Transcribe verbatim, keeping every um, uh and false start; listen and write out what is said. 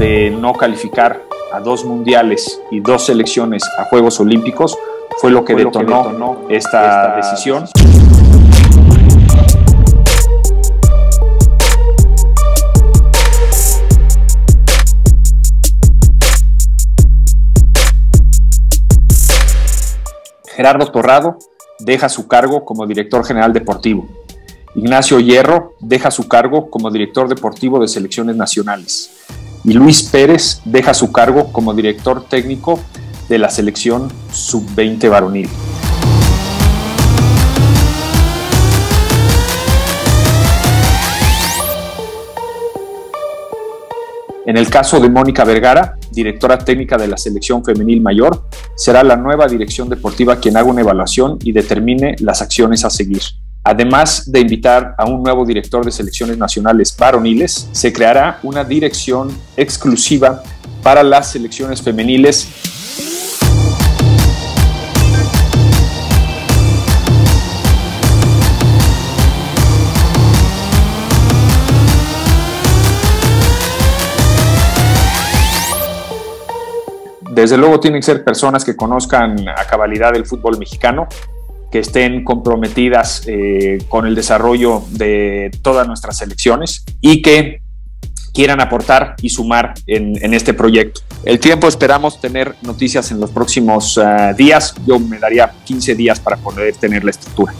de no calificar a dos mundiales y dos selecciones a Juegos Olímpicos fue lo que, fue detonó, lo que detonó esta, esta decisión. Gerardo Torrado deja su cargo como director general deportivo. Ignacio Hierro deja su cargo como director deportivo de selecciones nacionales. Y Luis Pérez deja su cargo como director técnico de la selección sub veinte varonil. En el caso de Mónica Vergara, directora técnica de la selección femenil mayor, será la nueva dirección deportiva quien haga una evaluación y determine las acciones a seguir. Además de invitar a un nuevo director de selecciones nacionales varoniles, se creará una dirección exclusiva para las selecciones femeniles. Desde luego tienen que ser personas que conozcan a cabalidad el fútbol mexicano, que estén comprometidas eh, con el desarrollo de todas nuestras selecciones y que quieran aportar y sumar en, en este proyecto. El tiempo esperamos tener noticias en los próximos uh, días. Yo me daría quince días para poder tener la estructura.